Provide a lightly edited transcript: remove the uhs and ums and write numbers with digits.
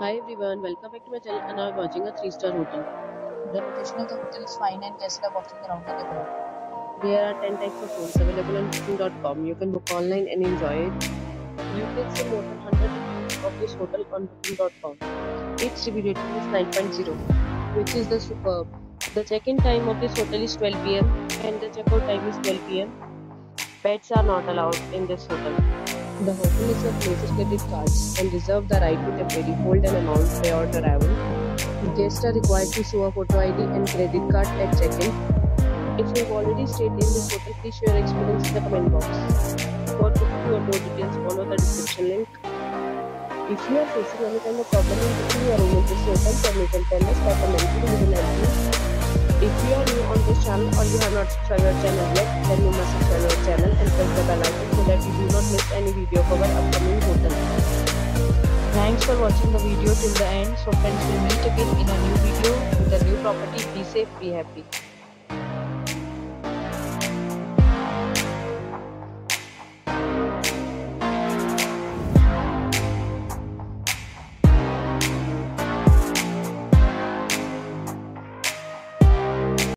Hi everyone, welcome back to my channel and I'm watching a 3-star hotel. The location of the hotel is fine and guests are walking around the neighborhood. There are 10 types of rooms available on booking.com. You can book online and enjoy it. You can see more than 100 reviews of this hotel on booking.com. Its review rating is 9.0, which is the superb. The check-in time of this hotel is 12 PM and the check-out time is 12 PM. Pets are not allowed in this hotel. The hotel accepts major credit cards and reserves the right to temporarily hold an amount prior to arrival. Guests are required to show a photo ID and credit card at check-in. If you have already stayed in this hotel, please share your experience in the comment box. For booking or more details, follow the description link. If you are facing any kind of problem in booking your room in this hotel, then you can tell us by commenting within the video. If you are new on this channel or you have not subscribed our channel yet, then you must subscribe our channel and press the bell icon so that you do not miss any video of our upcoming hotel. Thanks for watching the video till the end. So friends, we'll meet again in a new video with a new property. Be safe, be happy.